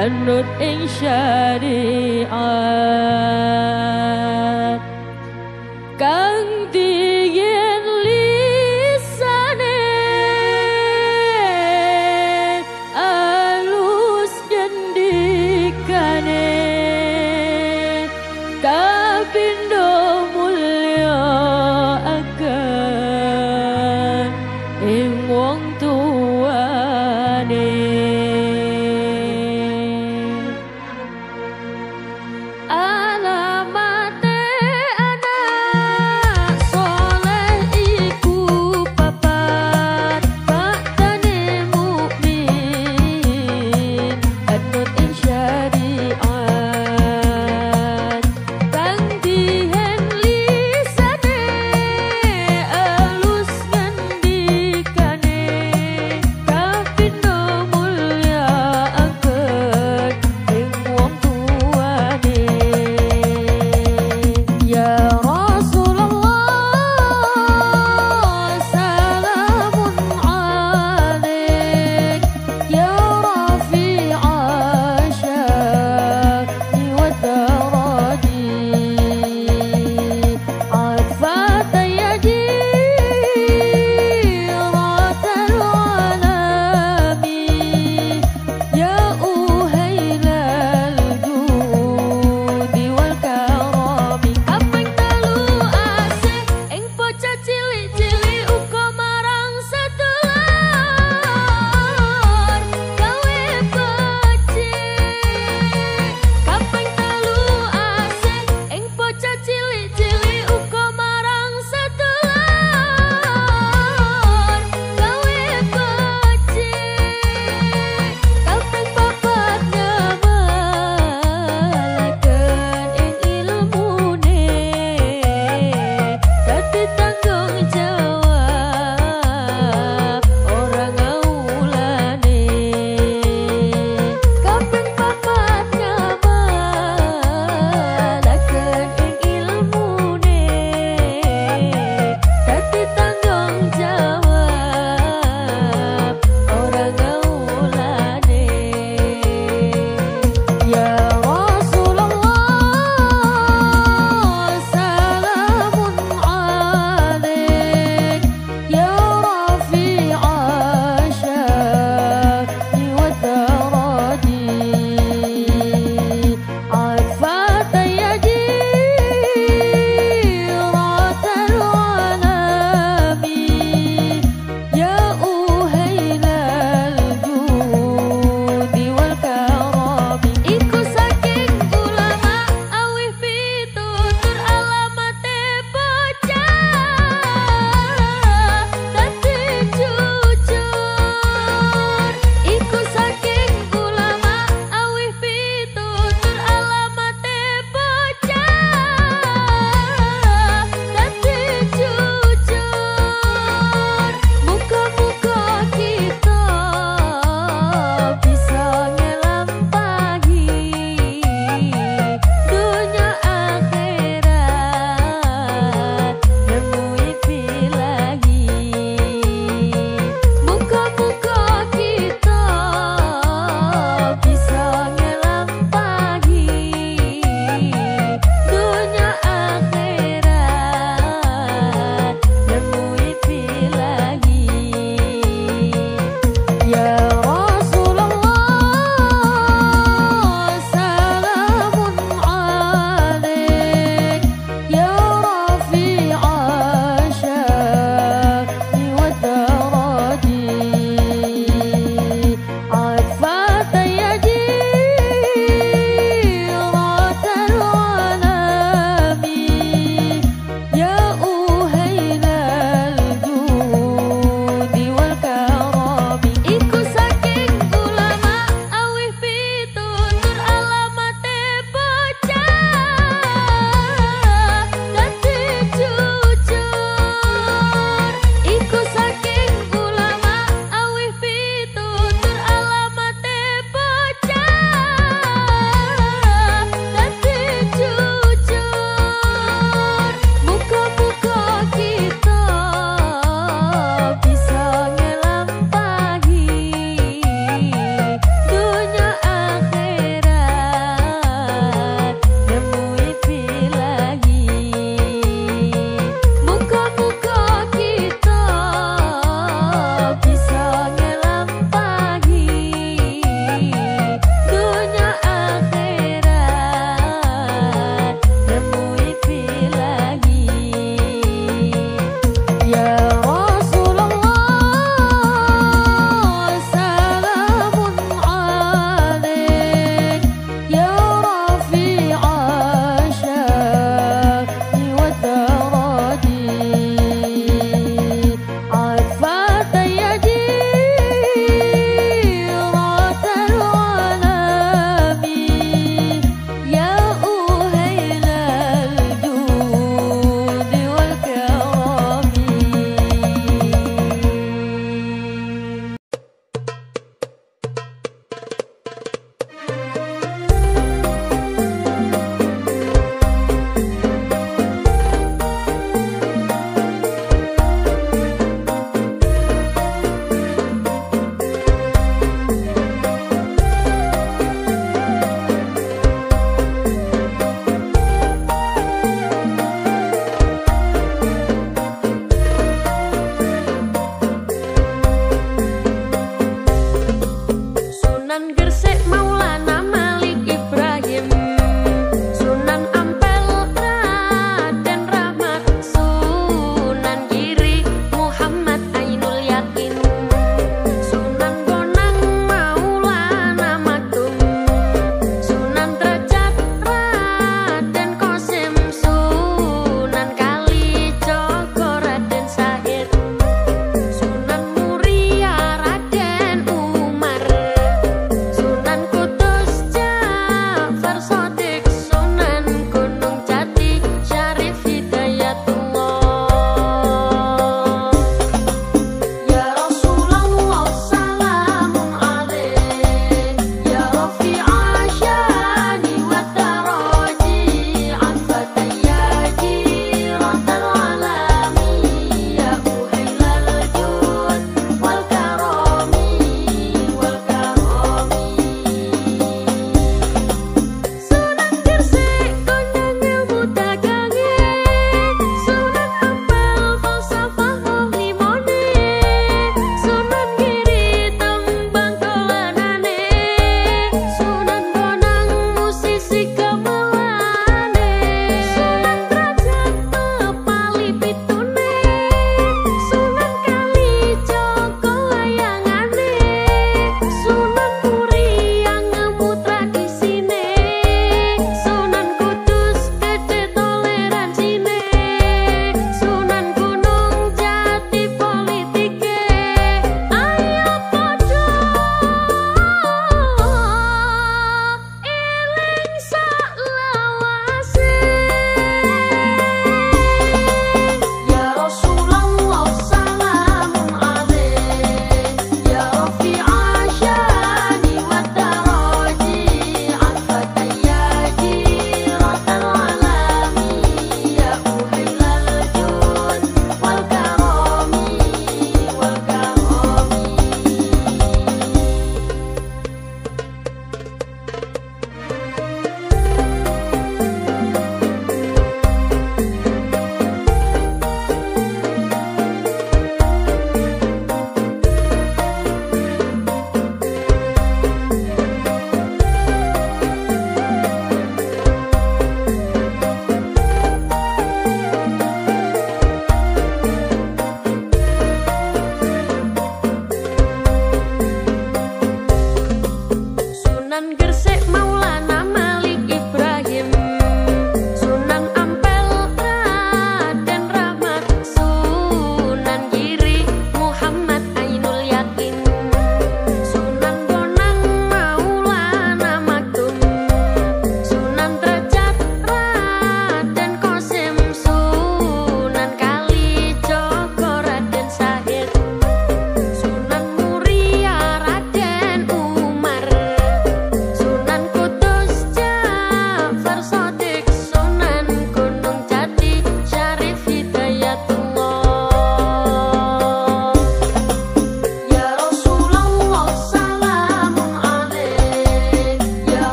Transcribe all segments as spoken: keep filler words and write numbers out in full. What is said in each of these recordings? Anut ing syariat kang diyen lisane alus gendikane kapindo mulya akan ing wong tuane. Alamat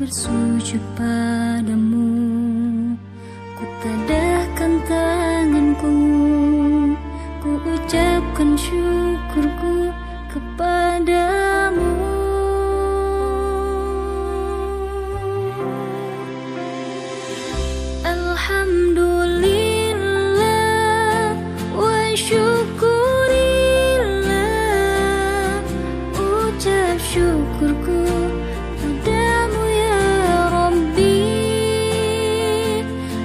bersujud padamu, ku tadahkan tanganku, ku ucapkan syukurku kepadamu. Alhamdulillah wa syukurillah, ucap syukurku padamu ya Rabbi.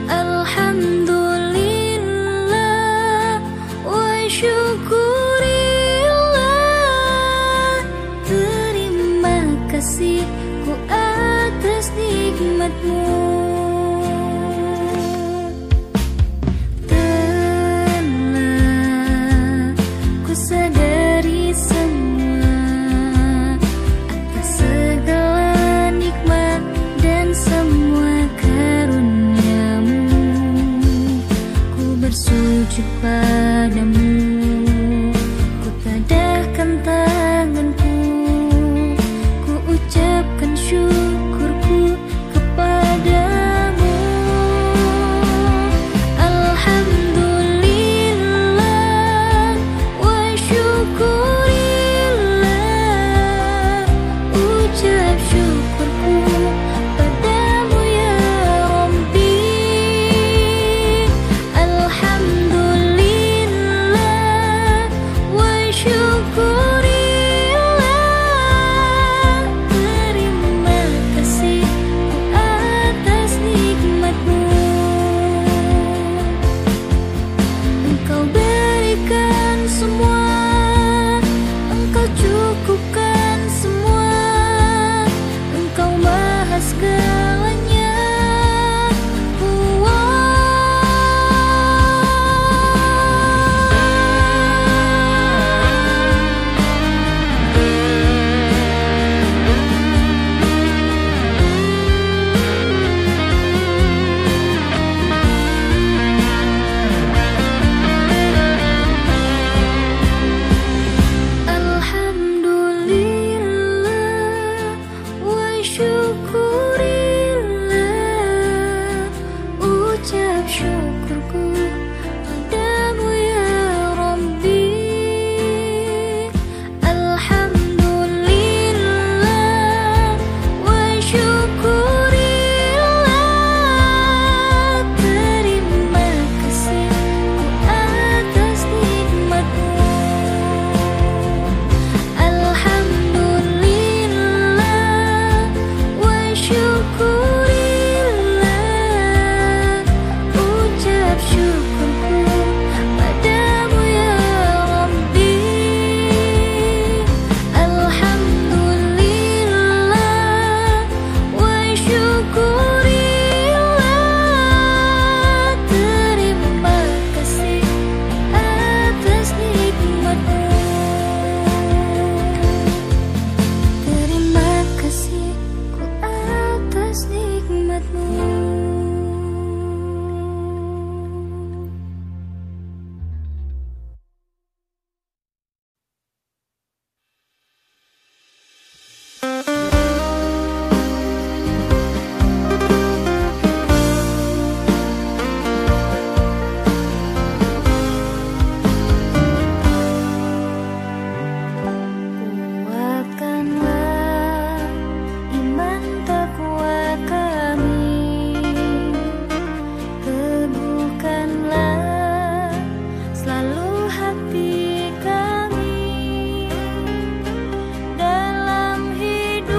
Alhamdulillah wa syukurillah, terima kasihku atas nikmatmu. Sujud padamu, ku tadahkan tanganku, ku ucapkan syukurku kepadamu. Alhamdulillah wa syukurillah, ucap syukurku padamu ya Rabbi. Hati kami dalam hidup